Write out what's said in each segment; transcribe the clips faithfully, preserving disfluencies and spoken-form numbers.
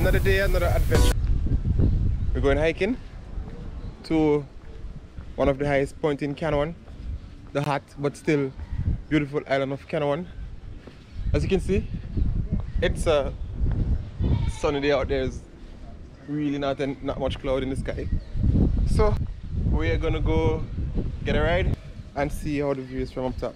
Another day, another adventure. We're going hiking to one of the highest points in Canouan, the hot but still beautiful island of Canouan. As you can see, it's a sunny day out there. There's really not and not much cloud in the sky. So we are gonna go get a ride and see how the view is from up top.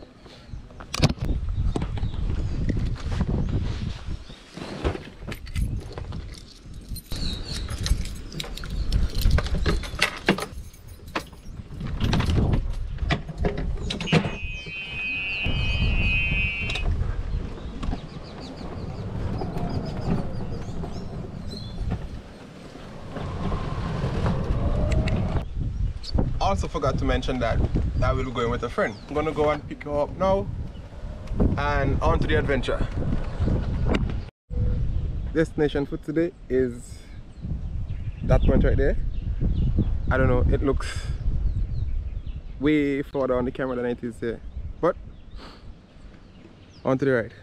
Also forgot to mention that I will be going with a friend. I'm gonna go and pick her up now and on to the adventure. Destination for today is that point right there. I don't know, it looks way further on the camera than it is here, but on to the ride.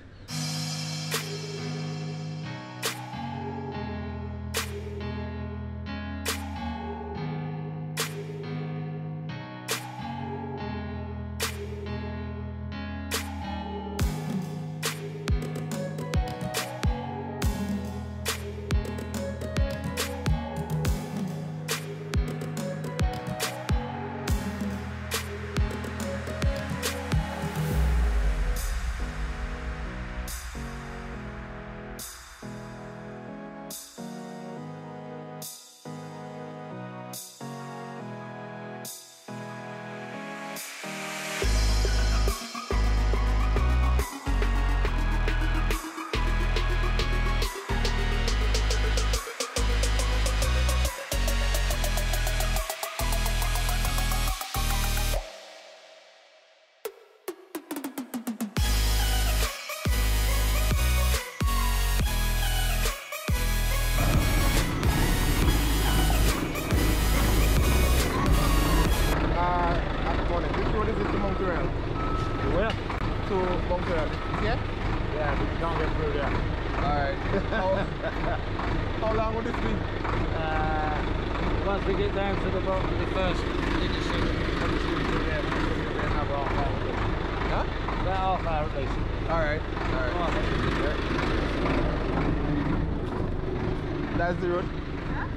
That's the road. Huh?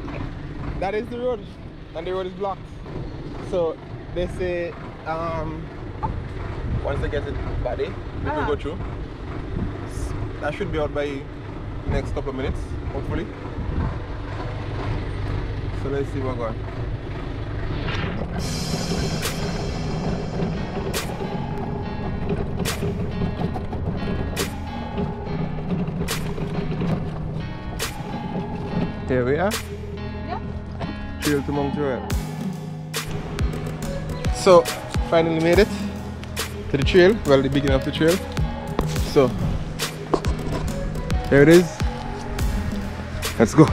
That is the road, and the road is blocked. So they say um, once they get it by day, we uh-huh. will go through. That should be out by next couple of minutes, hopefully. So let's see what we're going. Here we are. Yeah. Trail to Montreal. So finally made it to the trail. Well, the beginning of the trail. So there it is. Let's go.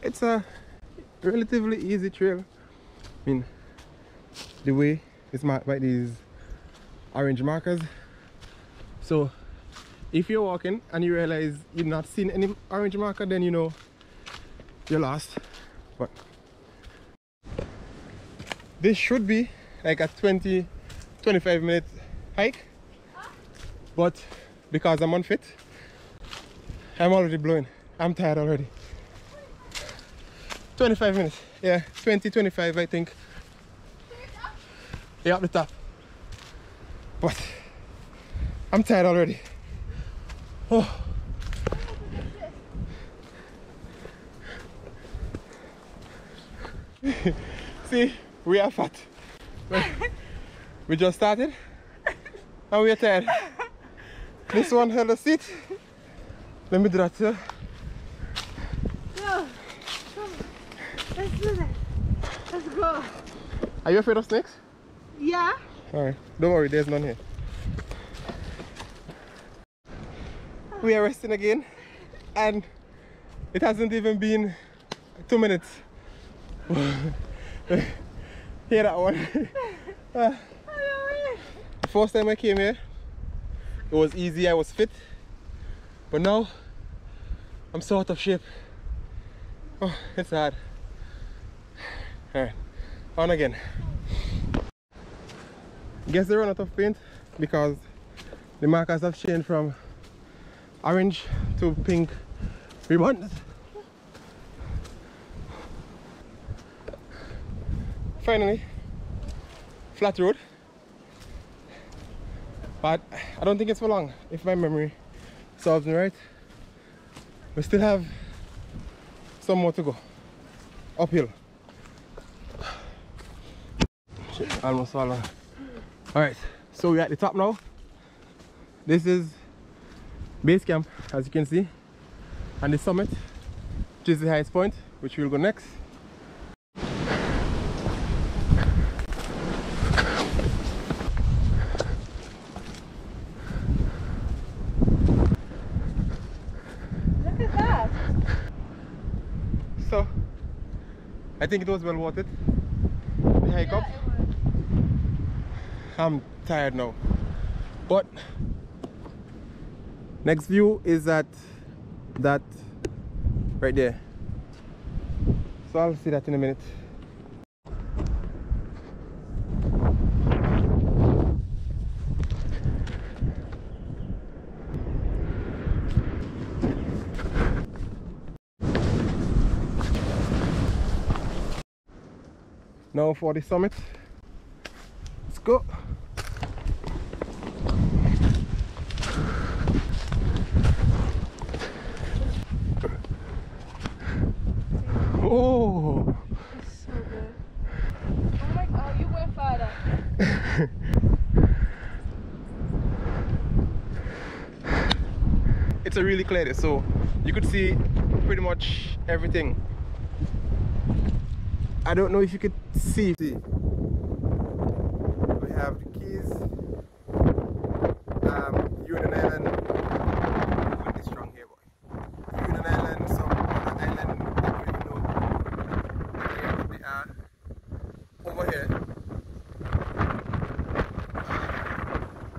It's a relatively easy trail. I mean, the way it's marked by these orange markers. So if you're walking and you realize you've not seen any orange marker, then you know you're lost. But this should be like a twenty to twenty-five minute hike, but because I'm unfit, I'm already blowing. I'm tired already. twenty-five minutes, yeah, twenty, twenty-five I think. Yeah, up the top, but I'm tired already. Oh, see, we are fat. We just started and we are tired. This one held a seat. Let me do that, sir. No, come. Let's do that. Let's go. Are you afraid of snakes? Yeah. Alright, don't worry, there's none here. We are resting again, and it hasn't even been two minutes. Hear that one? Uh, first time I came here, it was easy, I was fit, but now I'm so out of shape. Oh, it's hard. Alright, on again. Guess they run out of paint because the markers have changed from orange to pink ribbons. Finally, flat road, but I don't think it's for long if my memory serves me right. We still have some more to go uphill. Shit, almost all on. All right, so we're at the top now. This is base camp, as you can see, and the summit, which is the highest point, which we'll go next. Look at that. So I think it was well worth it, the hike up. I'm tired now, but next view is at that right there, so I'll see that in a minute. Now for the summit, let's go. Oh, it's so good. Oh my god, you went farther. It's a really clear day, so you could see pretty much everything. I don't know if you could see. see. We have the keys, um, Canouan Island. What is strong here, boy? Canouan Island, some other island. Over here,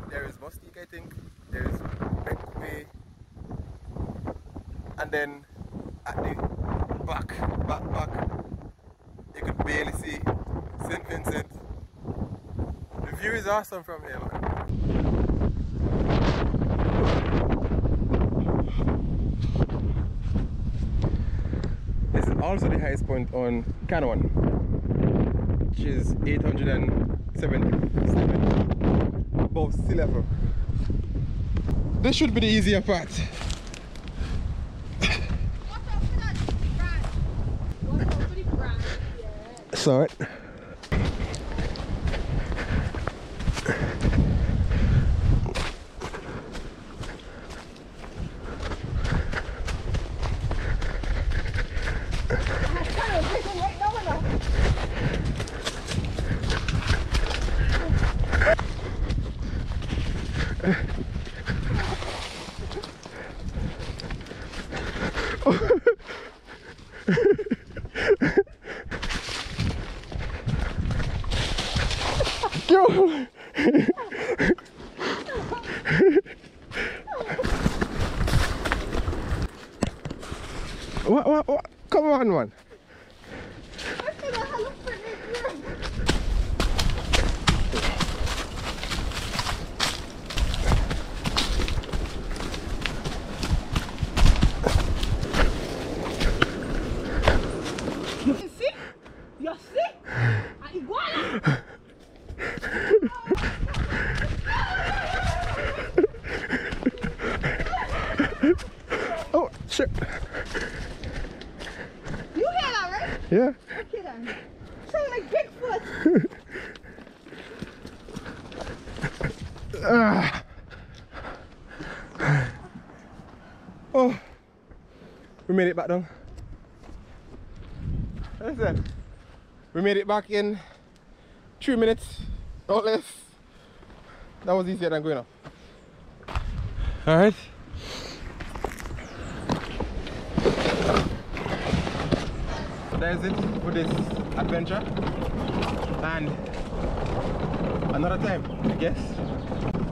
there is Mustique, I think, there is Beckway, and then at the back, back, back, you could barely see Saint Vincent. The view is awesome from here, man. This is also the highest point on Canouan, which is eight hundred seventy-seven above sea level. This should be the easier part. Saw it. Yo! what, what, what? Come on, man. Sure. You hear that, right? Yeah. Look at him. Sound like Bigfoot. ah. Oh, we made it back down. Listen, we made it back in three minutes or less. That was easier than going up. All right. That is it for this adventure, and another time, I guess.